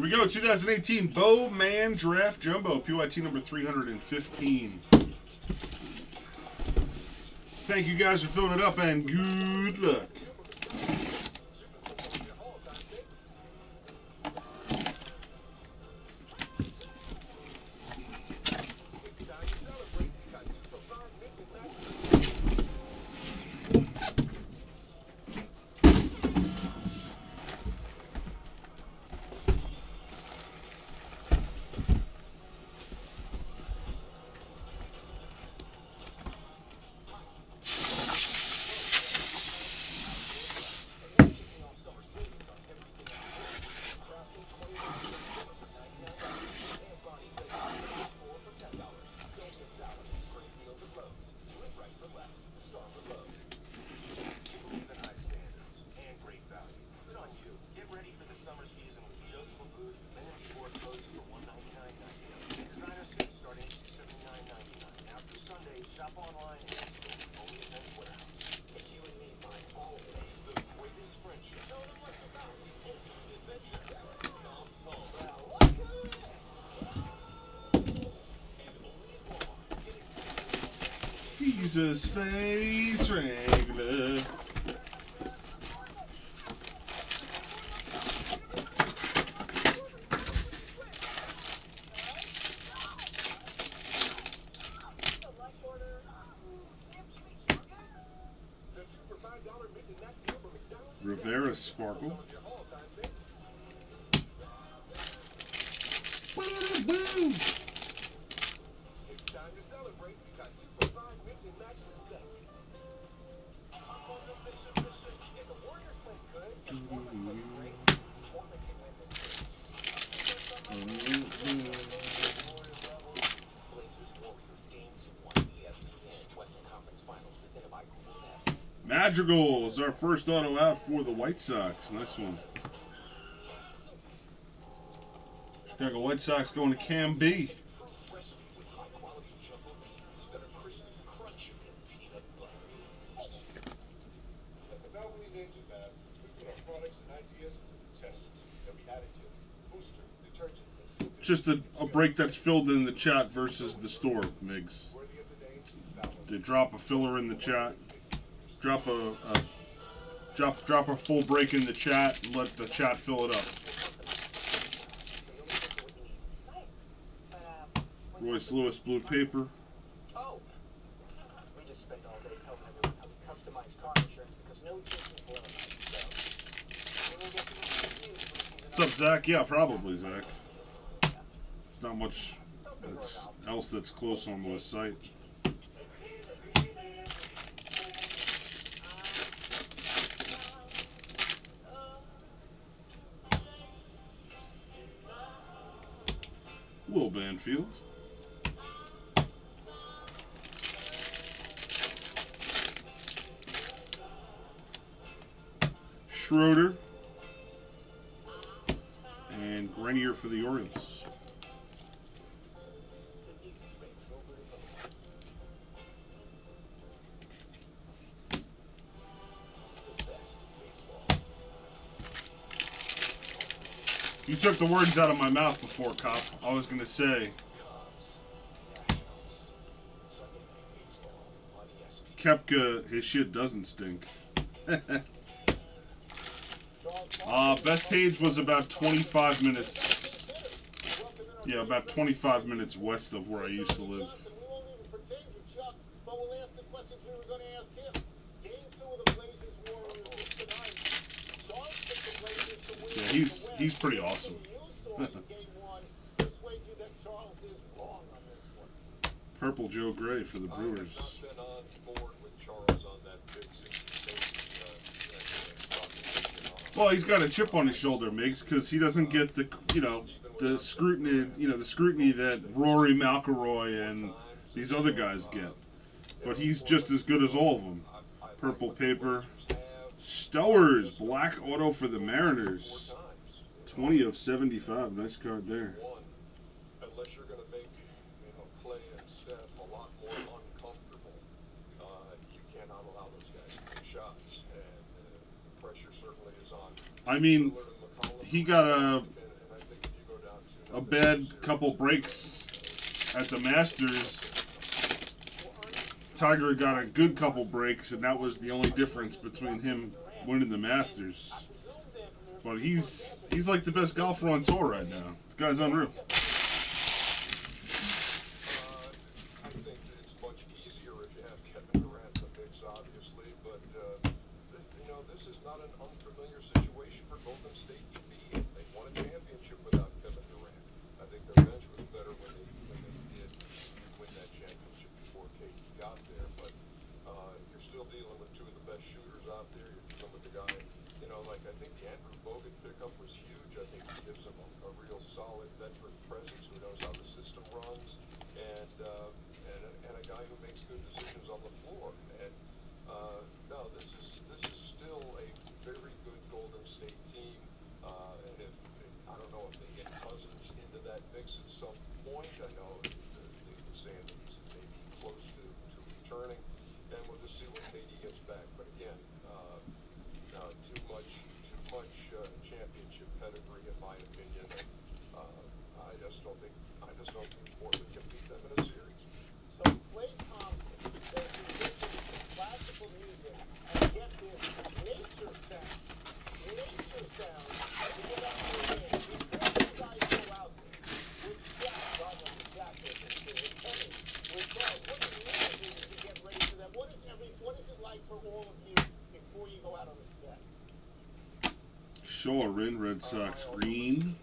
Here we go, 2018 Bowman Draft Jumbo, PYT number 315. Thank you guys for filling it up, and good luck. He's a space regular. Rivera Sparkle. Madrigal is our first auto out for the White Sox. Nice one. Chicago White Sox going to Cam B. Just a break that's filled in the chat versus the store, Megs. To drop a filler in the chat. Drop a full break in the chat and let the chat fill it up. Royce Lewis, blue paper. Oh, we just spent all day telling everyone how to customize car insurance because no change will ever. What's up, Zach? Yeah, probably Zach. There's not much else that's close on the site. Will Banfield. Schroeder. And Grenier for the Orioles. You took the words out of my mouth before, Cop. I was going to say, Koepka, his shit doesn't stink. Bethpage was about 25 minutes. Yeah, about 25 minutes west of where I used to live. He's pretty awesome. Purple Joe Gray for the Brewers. Well, he's got a chip on his shoulder, Migs, because he doesn't get the scrutiny that Rory McIlroy and these other guys get. But he's just as good as all of them. Purple paper. Stowers, black auto for the Mariners. 20 of 75. Nice card there. Unless you're going to make, you know, Clay and Steph a lot more uncomfortable, you cannot allow those guys to make shots, and the pressure certainly is on. I mean, he got a a bad couple breaks at the Masters. Tiger got a good couple breaks, and that was the only difference between him winning the Masters. But he's like the best golfer on tour right now. This guy's unreal. Shorin, Red Sox, green.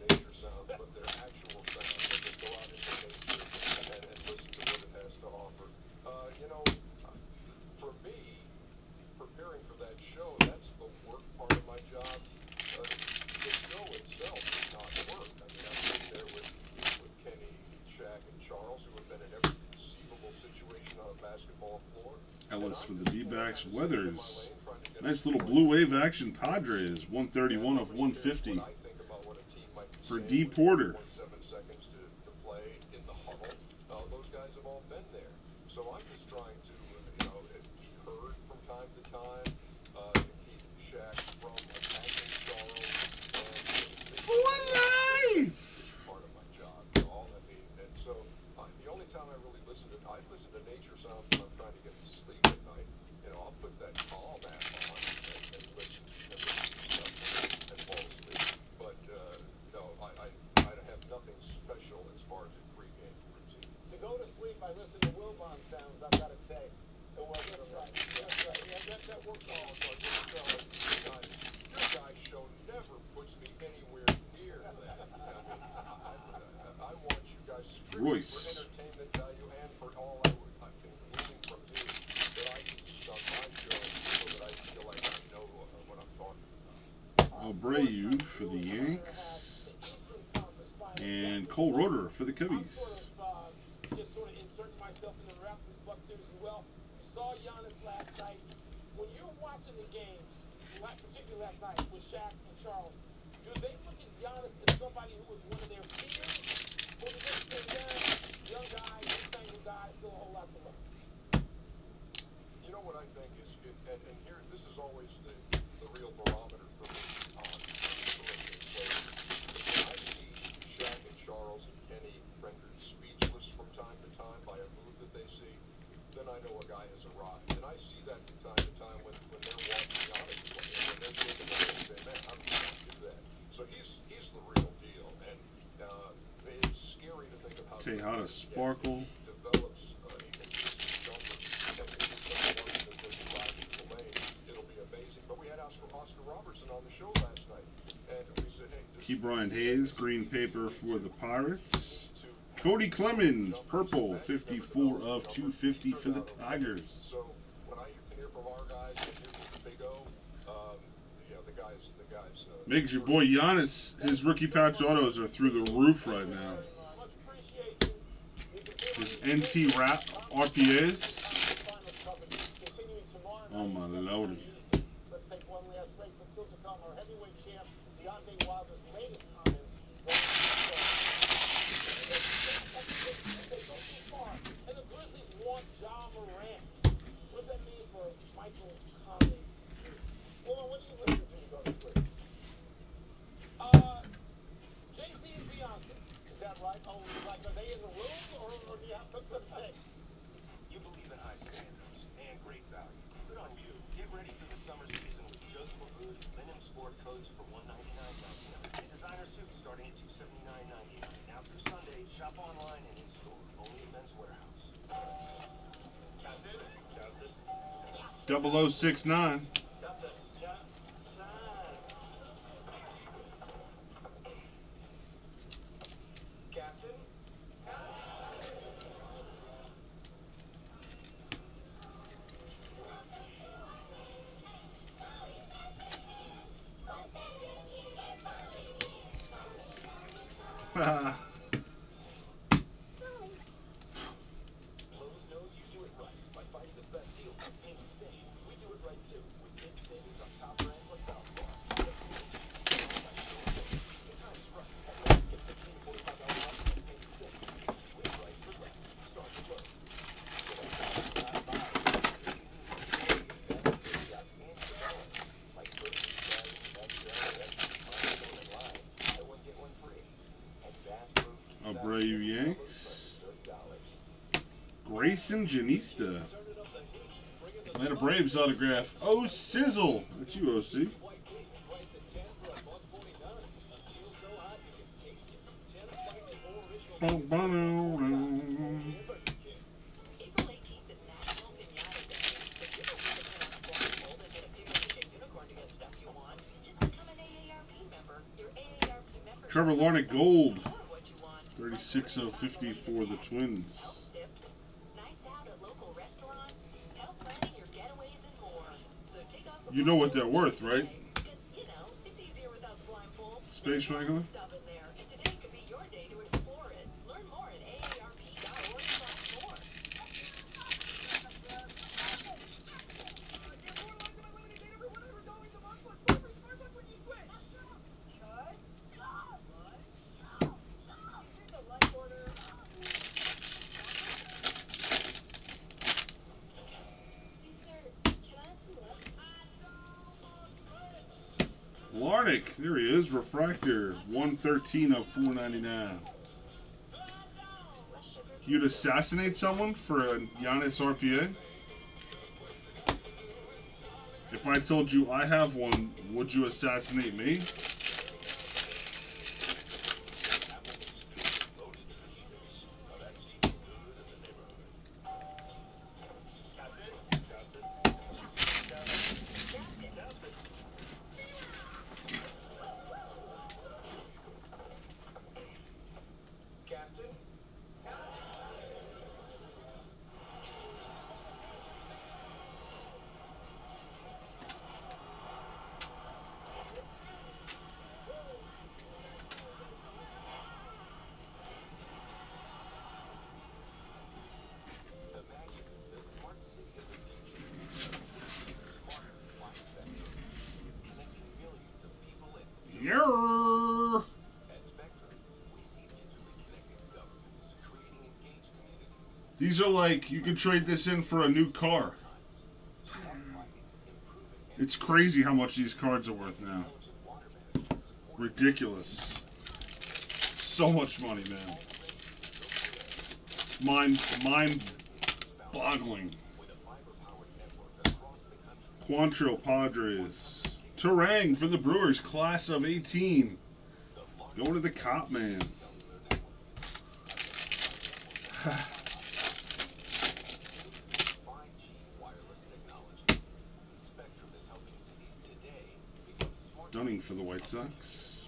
Ellis for the D-backs, Weathers. Nice little blue wave action, Padres, 131 of 150 for D. Porter. Royce. Abreu for the Yanks. And Cole Roeder for the Cubbies. Just sort of insert myself in the Raptors Buck series as well. Saw Giannis last night. When you're watching the games, particularly last night with Shaq and Charles, do they look at Giannis as somebody who was one of their peers? Or do they say, yeah, young guy, single guy, still a whole lot to learn? You know what I think is, and here, this is always the real barometer for me. I see Shaq and Charles and Kenny rendered speechless from time to time by a move that they see. Then I know a guy has arrived. And I see that from time to time when they're walking out of the way. When they're taking the way, they say, man, I'm going to do that. So he's the real deal. And it's scary to think about. Say how to sparkle. Develops. He can just it'll be amazing. But we had Oscar Robertson on the show last night. And we said, hey. Key Brian Hayes, green paper for the Pirates. Cody Clemens, purple, 54 of 250 for the Tigers. So when I hear from our guys, they go, yeah, the guys. Megs, your boy Giannis, his rookie patch autos are through the roof right now. His NT wrap RPAs. Oh my lord. Let's take one last break for still to come. Our heavyweight champ, Deontay Wilder's latest comments. They go too far, and the Grizzlies want John Morant. What does that mean for Michael Conley? Well, what do you listen to, you go to sleep? JC and Beyonce. Is that 0069. Grayson Janista. Atlanta Braves autograph. Oh, Sizzle. That's you, OC. Trevor Larned Gold. 36 of 50 for the Twins. You know what they're worth, right? Space regular. Larnick, there he is, Refractor, 113 of 499. You'd assassinate someone for a Giannis RPA? If I told you I have one, would you assassinate me? These are like, you can trade this in for a new car. It's crazy how much these cards are worth now. Ridiculous. So much money, man. Mind-boggling. Quantrill Padres. Terang for the Brewers, class of 18. Going to the Cop Man. Dunning for the White Sox.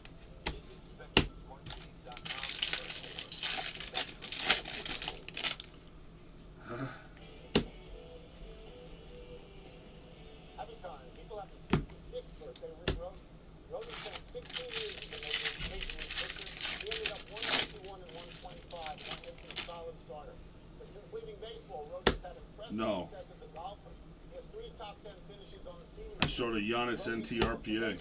No. I showed a Giannis NT RPA.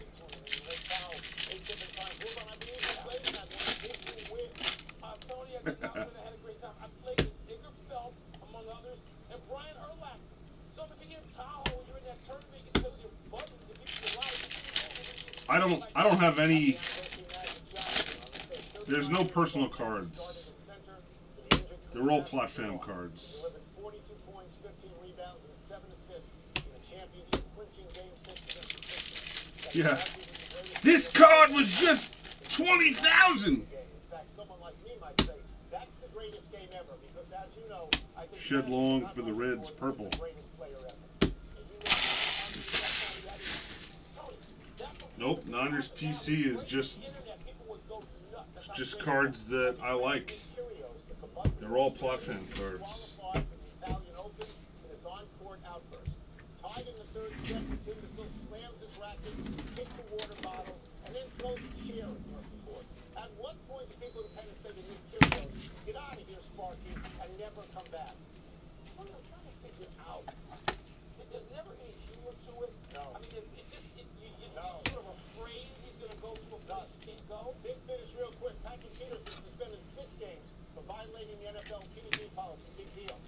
I don't have any There's no personal cards. They're all plot fam cards. Yeah. This card was just 20,000. Shed long for the Reds, purple. Nope, Niners PC is just cards that I like. They're all plot fan cards.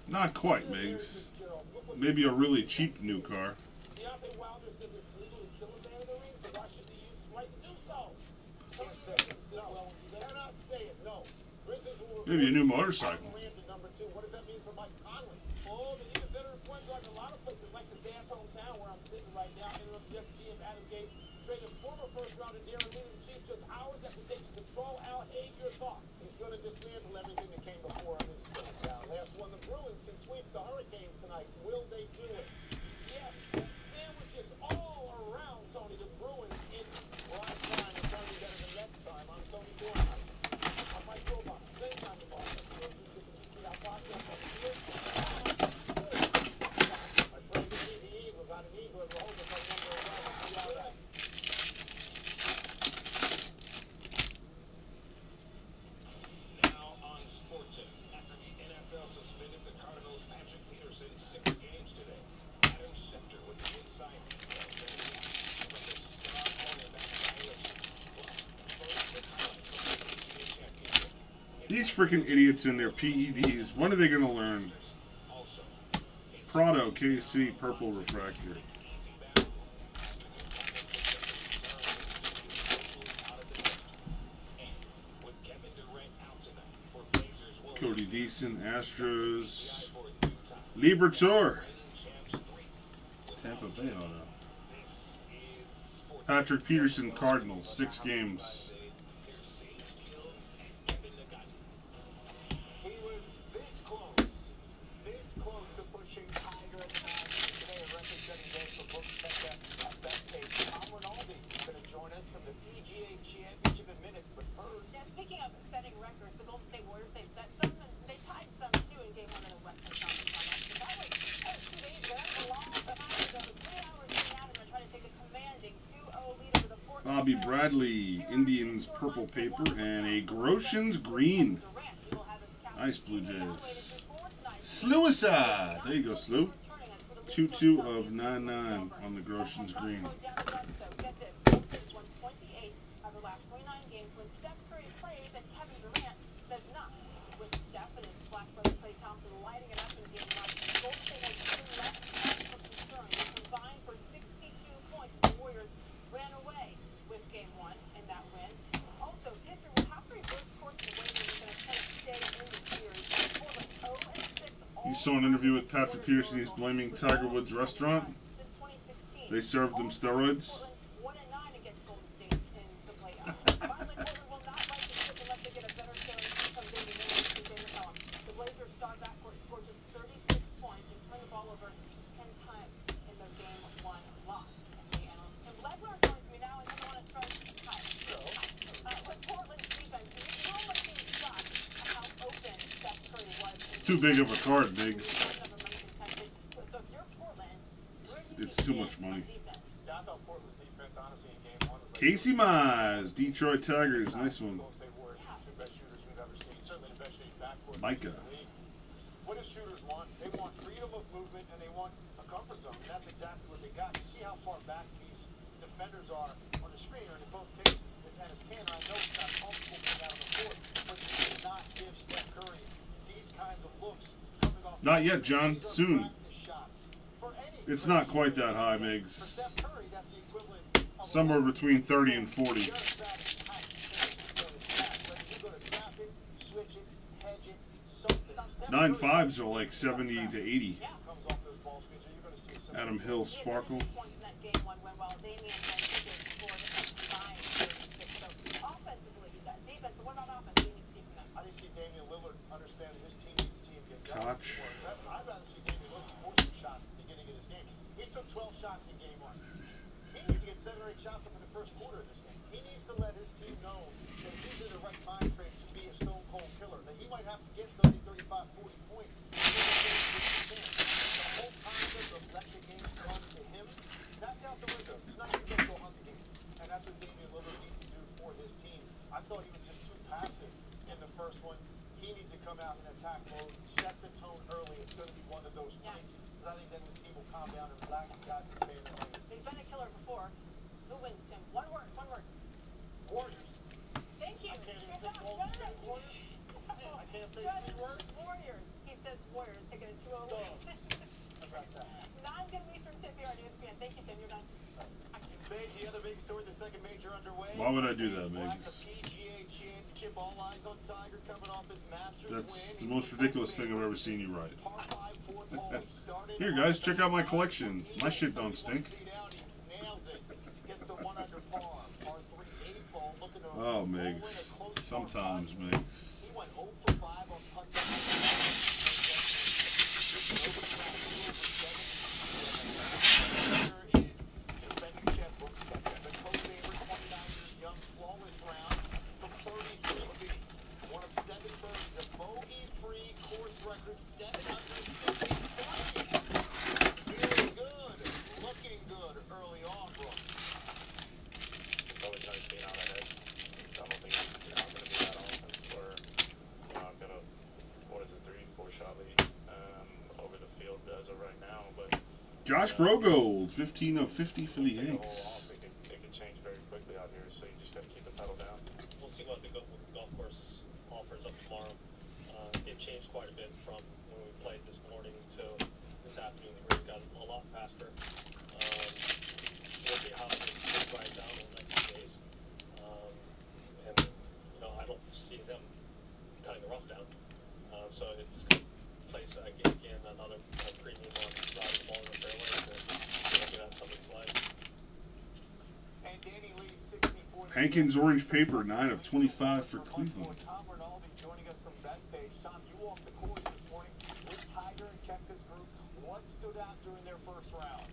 Not quite, Megs. Maybe a really cheap new car. Maybe a new motorcycle. These freaking idiots in their PEDs, when are they going to learn? Prado, KC, purple refractor. Cody Deason, Astros. Libertor. Tampa Bay auto. Patrick Peterson, Cardinals, 6 games. Purple paper and a Groschen's green. Nice Blue Jays. Slewicide. There you go, Slew. 2-2 of 9-9 on the Groschen's green. Saw an interview with Patrick Peterson. He's blaming Tiger Woods' restaurant. They served them steroids. Too big of a card, Biggs. It's too much money. Casey Mize, Detroit Tigers, nice one. Micah. What does shooters want? They want freedom of movement and they want a comfort zone. That's exactly what they got. You see how far back these defenders are on the screen, and in both cases, it's at his can. I know it's not comfortable coming out of the court, but he did not give Steph Curry. Not yet, John. Soon. It's not quite that high, Megs. Somewhere between 30 and 40. 9.5s are like 70 to 80. Adam Hill Sparkle. Koch. He took 12 shots in game one. He needs to get 7 or 8 shots up in the first quarter of this game. He needs to let his team know that he's in the right mind frame to be a stone cold killer. That he might have to get 30, 35, 40 points. The whole concept of let the game come to him, that's out the window. It's not just go hunt the game. And that's what Damian Lillard needs to do for his team. I thought he was just too passive in the first one. He needs to come out in attack mode, set the tone early. It's going to be one of those nights. I think then his team will calm down and relax and guys can stay in the lane. He's been a killer before. Who wins, Tim? One word, one word. Warriors. Thank you. I can't even say Golden State Warriors. I can't say 3 words. Warriors. He says Warriors taking a 2-0 lead. Non-good news from Tim here on ESPN. Thank you, Tim. You're done. Sage, the other big story, the second major underway. Why would I do that, Megs? That's the most ridiculous thing I've ever seen you write. Here, guys, check out my collection. My shit don't stink. Oh, Megs. Sometimes, Megs. Josh Grogold, 15 of 50 for the Yanks. It can change very quickly out here, so you just got to keep the pedal down. We'll see what the golf course offers up tomorrow. It changed quite a bit from when we played this morning to this afternoon. The green got a lot faster. We'll see how it's right down in the next few days. And, you know, I don't see them cutting the rough down. So it's going to place again another premium on the side of the ball in the fairway. Hankins Orange Paper, 9 of 25 for Cleveland. Tom Rinaldi joining us from Bethpage. Tom, you walked the course this morning with Tiger and Kepka's group. What stood out during their first round?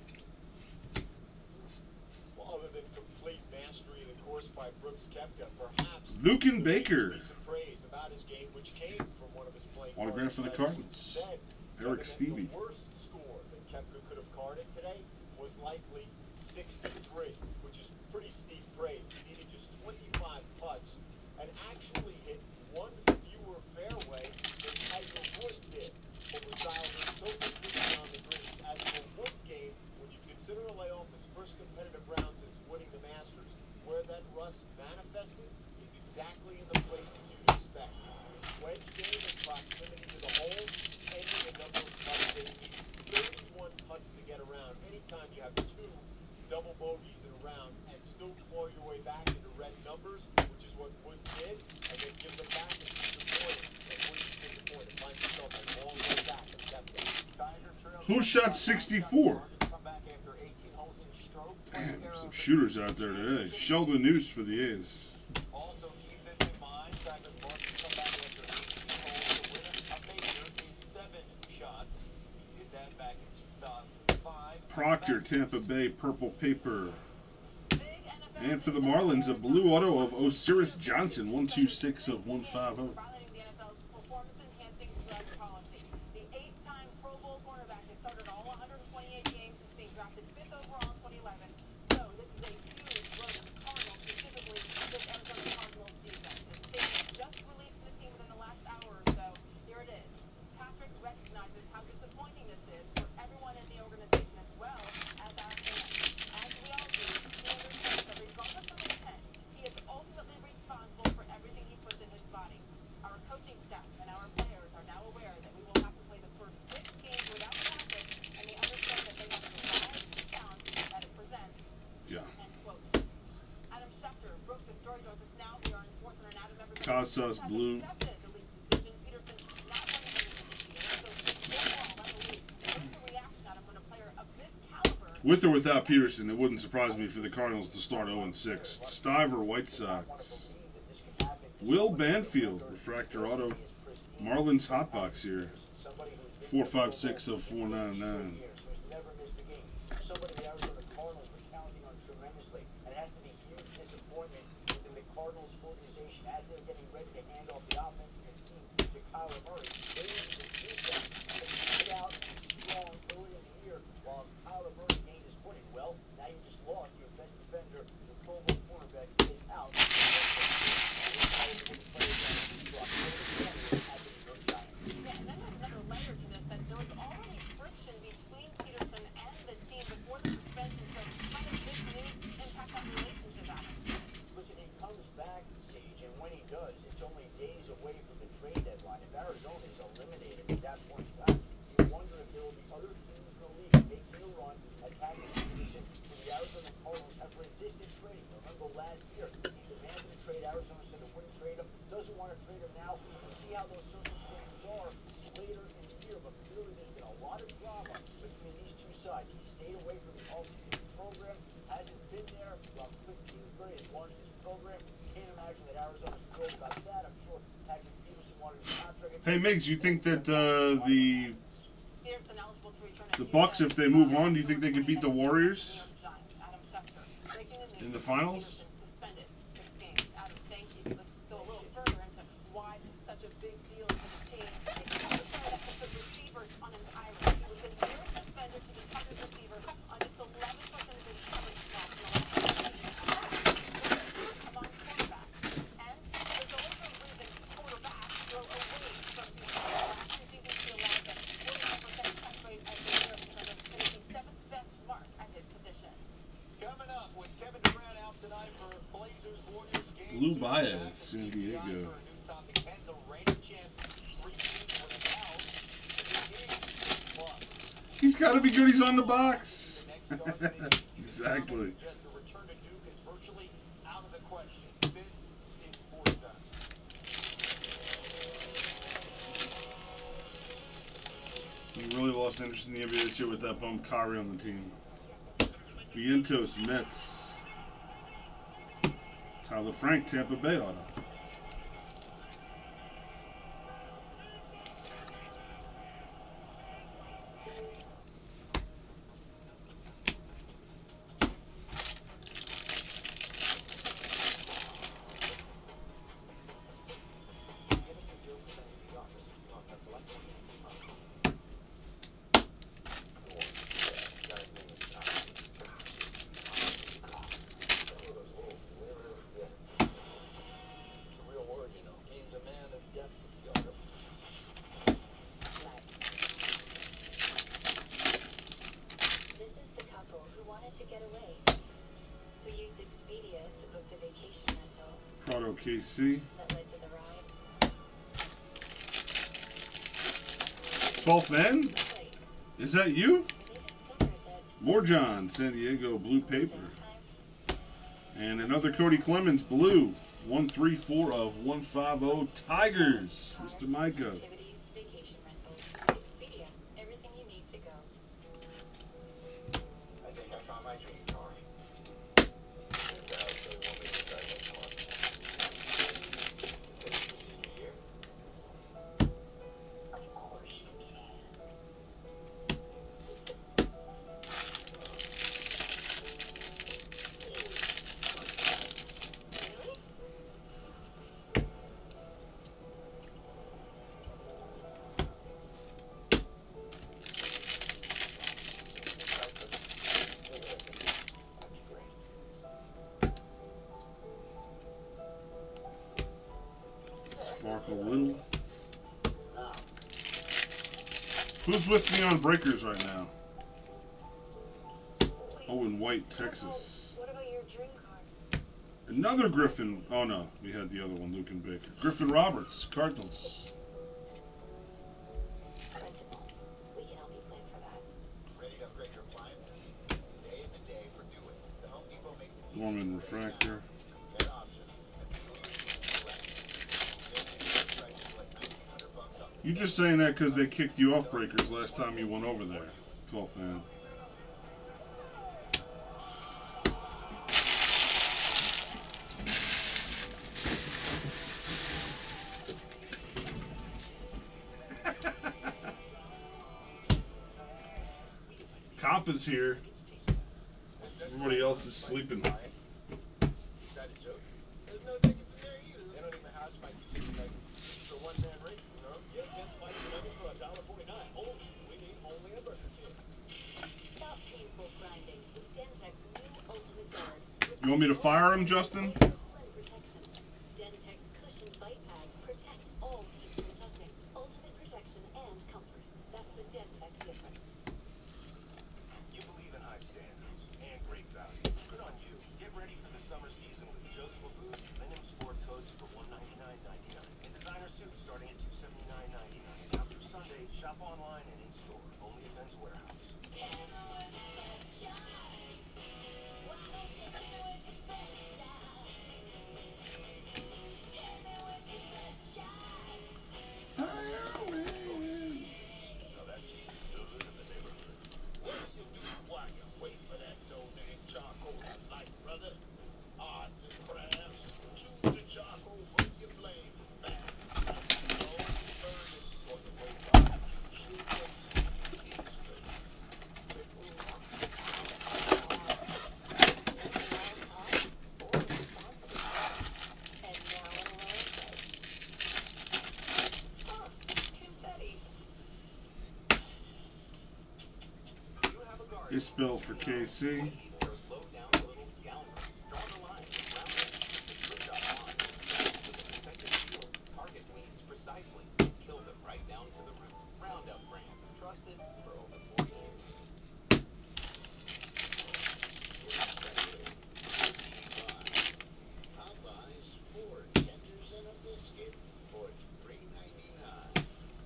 Well, other than complete mastery of the course by Brooks Koepka, perhaps Lucan Baker. Praise about his game, which came from one of his playing autograph for the Cardinals. Eric Stevie. The worst score that Koepka could have carded today was likely 63, which is pretty steep grade. He needed just 25 putts and actually hit one fewer fairway than Tiger Woods did. But was dialed in so completely on the green. As for Woods' game, when you consider a layoff his first competitive round since winning the Masters, where that rust manifested is exactly in the places you'd expect. His wedge game and proximity to the hole, ending the number of putts they need. 31 putts to get around. Anytime you have two double bogeys in a round and still claw your way back into red numbers, which is what Woods did, and then give them back and disappointed, and Woods is disappointed, finds himself a long way back in that game. Who shot 64? Damn, some shooters out there today. Sheldon News for the A's. Also keep this in mind, Travis Martin come back after 18 holes to win a major is 7 shots. He did that back in 2000. Proctor, Tampa Bay, Purple Paper. And for the Marlins, a blue auto of Osiris Johnson, 126 of 150. Casas blue. With or without Peterson, it wouldn't surprise me for the Cardinals to start 0-6. Stiver, White Sox. Will Banfield, Refractor Auto. Marlins Hotbox here. 4560499. Hey, Megs, you think that the Bucks, if they move on, do you think they can beat the Warriors in the finals? He's got to be good. He's on the box. Exactly. You really lost interest in the NBA this year with that bum Kyrie on the team. Vientos, Mets. Tyler Frank, Tampa Bay Auto. KC. 12th man? Is that you? More John, San Diego, blue paper. And another Cody Clemens, blue. 134 of 150 Tigers. Mr. Micah. Who's with me on breakers right now? Owen White, Texas. What about your dream card? Another Griffin. Oh no, we had the other one, Luke and Baker. Griffin Roberts, Cardinals. Norman Refractor. You're just saying that because they kicked you off breakers last time you went over there. 12th man. Papa's here. Everybody else is sleeping. You want me to fire him, Justin? It's built for KC.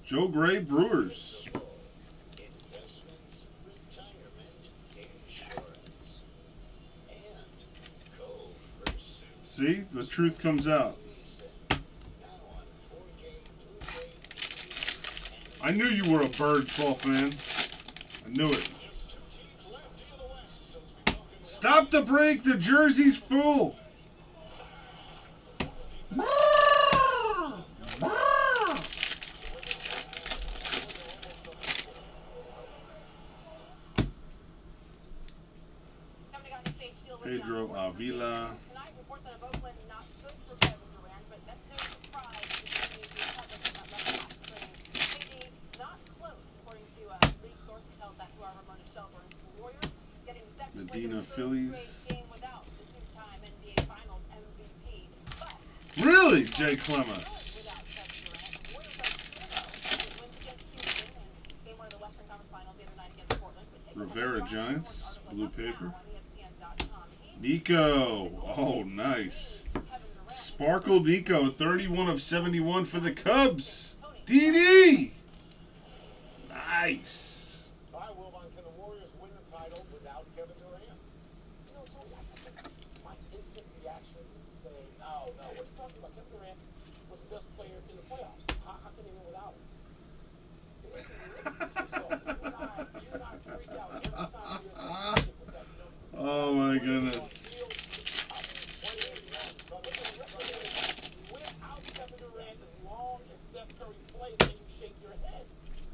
Joe Gray, Brewers. See, the truth comes out. I knew you were a bird, 12th man. I knew it. Stop the break. The jersey's full. Pedro Avila. Medina Phillies. Really, Jay Clemens. Rivera Giants, blue paper. Nico, oh nice. Sparkle Nico, 31 of 71 for the Cubs. DD, nice. Oh my goodness. Without Kevin Durant, as long as Steph Curry plays, then you shake your head.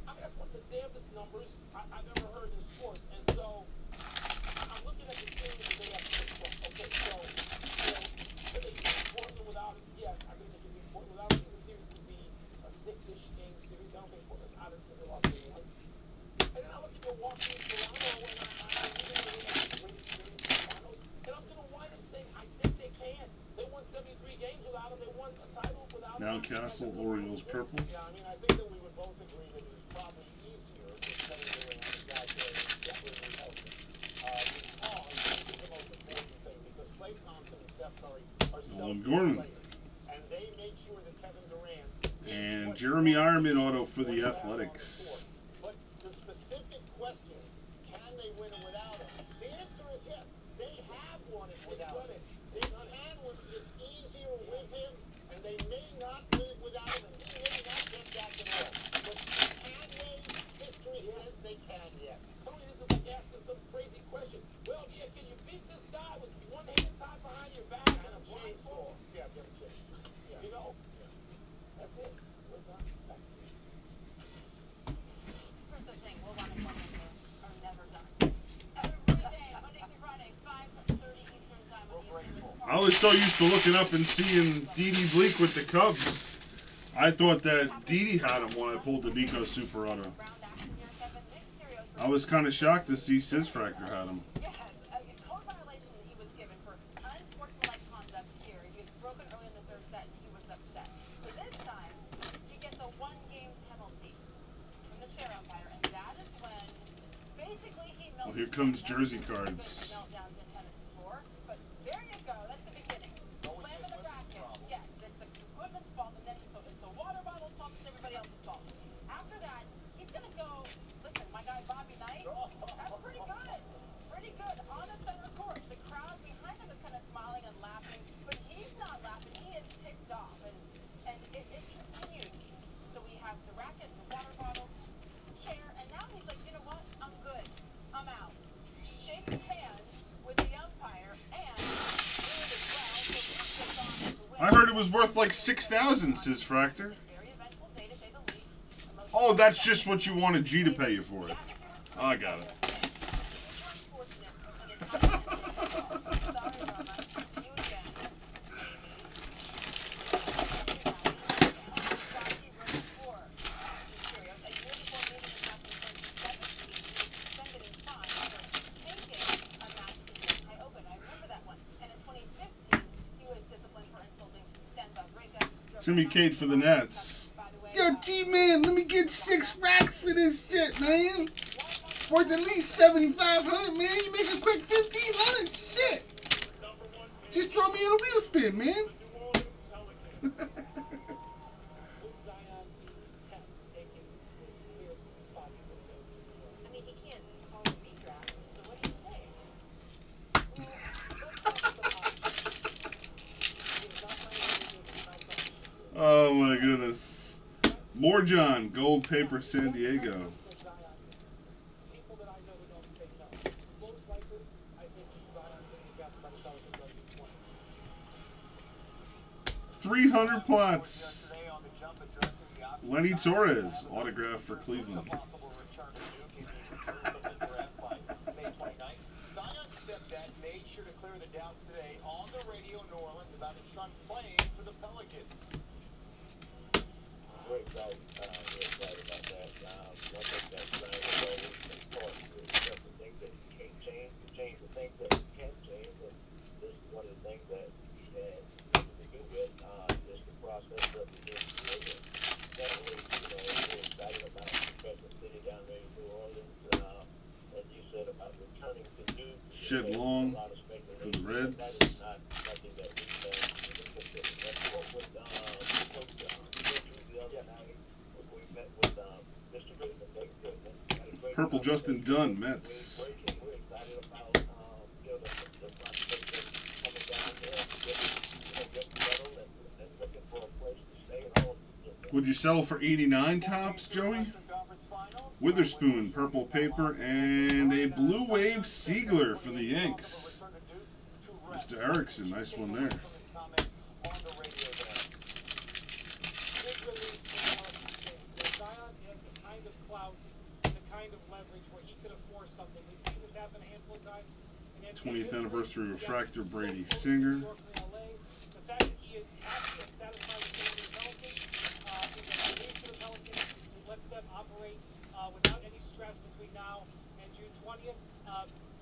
I mean, that's one of the damnedest numbers I've ever heard in sports. And so I'm looking at the team today at baseball. Okay, so could they be Portland without it? Yes, I think they could be Portland without it. The series could be a 6-ish game series. I don't think Portland's out of the Los Angeles. And then I look at Milwaukee and Toronto and Now Castle Orioles purple. Yeah, I mean, I think that we would both agree that it is probably easier to play during the guy definitely healthy. It's the most important thing because Clay Thompson and Steph Curry are self-made players. And they make sure that Kevin Durant and Jeremy Ironman auto for the Athletics. But the specific question, can they win it without him? The answer is yes. They have won it without him. They've had one. It's easier with him. And they may not win it without him. He may not get back in the world. But can they? History says they can, yes. Tony, this is like asking some crazy question. Well, yeah, can you beat this guy with one hand tied behind your back and a blindfold? Yeah, give him a chance. You know? Yeah. That's it. We're done. Back to you. I was so used to looking up and seeing Dede Bleak with the Cubs. I thought that Dede had him when I pulled the Nico Super Auto. I was kind of shocked to see Sisfractor had him. Well, here comes jersey cards. Was worth like 6,000, says Fractor. Oh, that's just what you wanted G to pay you for it. Oh, I got it. Timmy Cade for the Nets. Yo, G-Man, let me get 6 racks for this shit, man. Worth at least $7,500, man. You make a quick $1,500, shit. Just throw me in a wheel spin, man. Oh my goodness. More John, Gold Paper San Diego. $300 plots. Lenny Torres, autograph for Cleveland. Made sure to clear the doubts today on the radio in New Orleans about his son playing for the Pelicans. We're excited about that. One thing that's important is accept the things that you can't change, to change the things that you can change. And this is one of the things that we had to begin with, is the process of the game. Definitely, you know, we're excited about the special city down there in New Orleans. As you said, about returning to new. Shed long for the Reds. That is not something that we can consider. That's what with we met with Mr. Griffin. Purple Justin Dunn, Mets. We're excited about the prospect of coming down there and getting settled and looking for a place to stay at home. Would you settle for 89 tops, Joey? Witherspoon, purple paper, and a blue wave Siegler for the Yanks. Mr. Erickson, nice one there. The 20th anniversary refractor, Brady Singer. Operate without any stress between now and June 20th.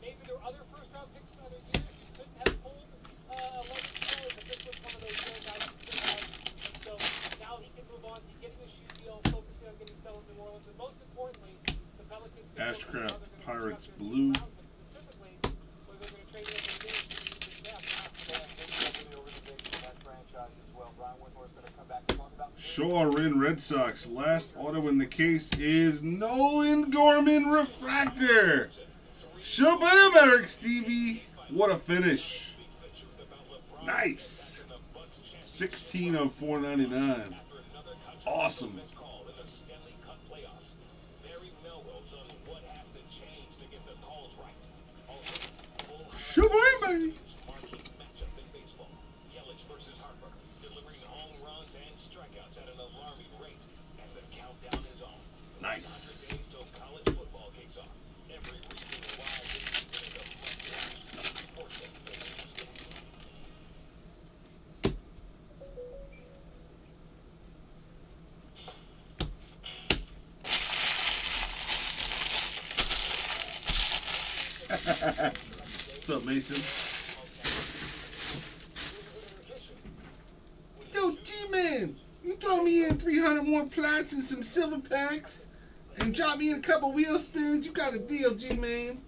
Maybe there were other first-round picks in other years you couldn't have pulled a level player, but this was one of those rare guys who could have. And so now he can move on to getting a shoe deal, focusing on getting settled in New Orleans, and most importantly, the Pelicans. Ashcraft, Pirates, Blue. Specifically, where they're going to trade in the game as well. Brian Woodmore's going to come back and talk about Shaw Wren Red Sox. Last auto in the case is Nolan Gorman Refractor. Shaboom, Eric Stevie. What a finish. Nice. 16 of 499. Awesome. Shaboom, baby. Nice. What's up, Mason? Yo, G-Man, you throw me in 300 more plats and some silver packs and drop me in a couple wheel spins. You got a deal, G-Man.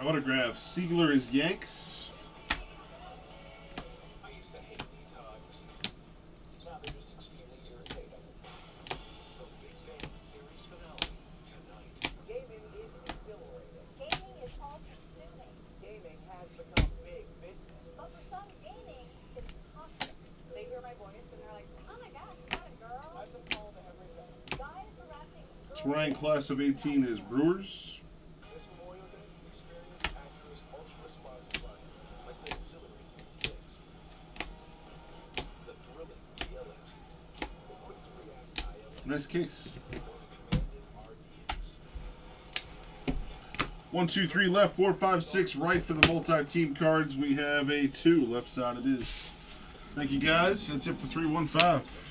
Autograph Siegler is Yanks. Terrain class of 18 is Brewers. Nice case. 1, 2, 3 left, 4, 5, 6 right for the multi-team cards. We have a 2 left side. It is. Thank you guys. That's it for 315.